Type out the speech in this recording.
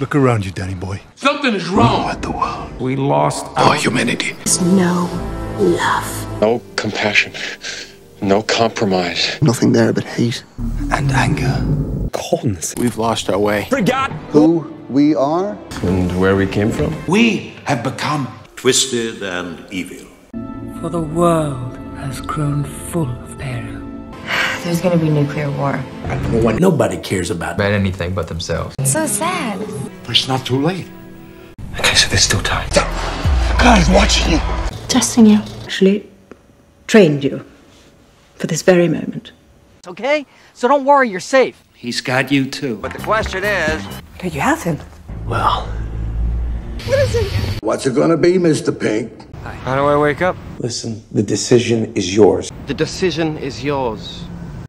Look around you, Danny boy. Something is wrong with the world. We lost our humanity. There's no love. No compassion. No compromise. Nothing there but hate. And anger. Coldness. We've lost our way. Forgot who we are. And where we came from. We have become twisted and evil. For the world has grown full of peril. There's gonna be nuclear war. No one, nobody cares about anything but themselves. It's so sad. But it's not too late. Okay, so there's still time. God is watching you. Testing you. Actually, trained you. For this very moment. Okay? So don't worry, you're safe. He's got you too. But the question is... Do you have him? Well... What is it? What's it gonna be, Mr. Pink? How do I wake up? Listen, the decision is yours. The decision is yours.